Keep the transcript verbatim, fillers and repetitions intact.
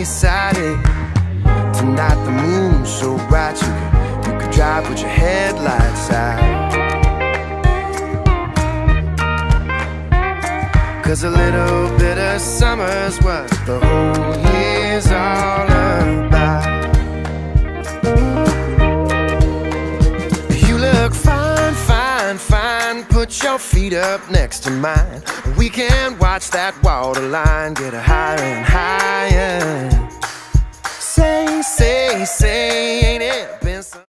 excited. Tonight the moon's so bright you could, you could drive with your headlights out. Cause a little bit of summer's what the whole year's all about. You look fine, fine, fine. Put your feet up next to mine. We can watch that water line get higher and higher. Say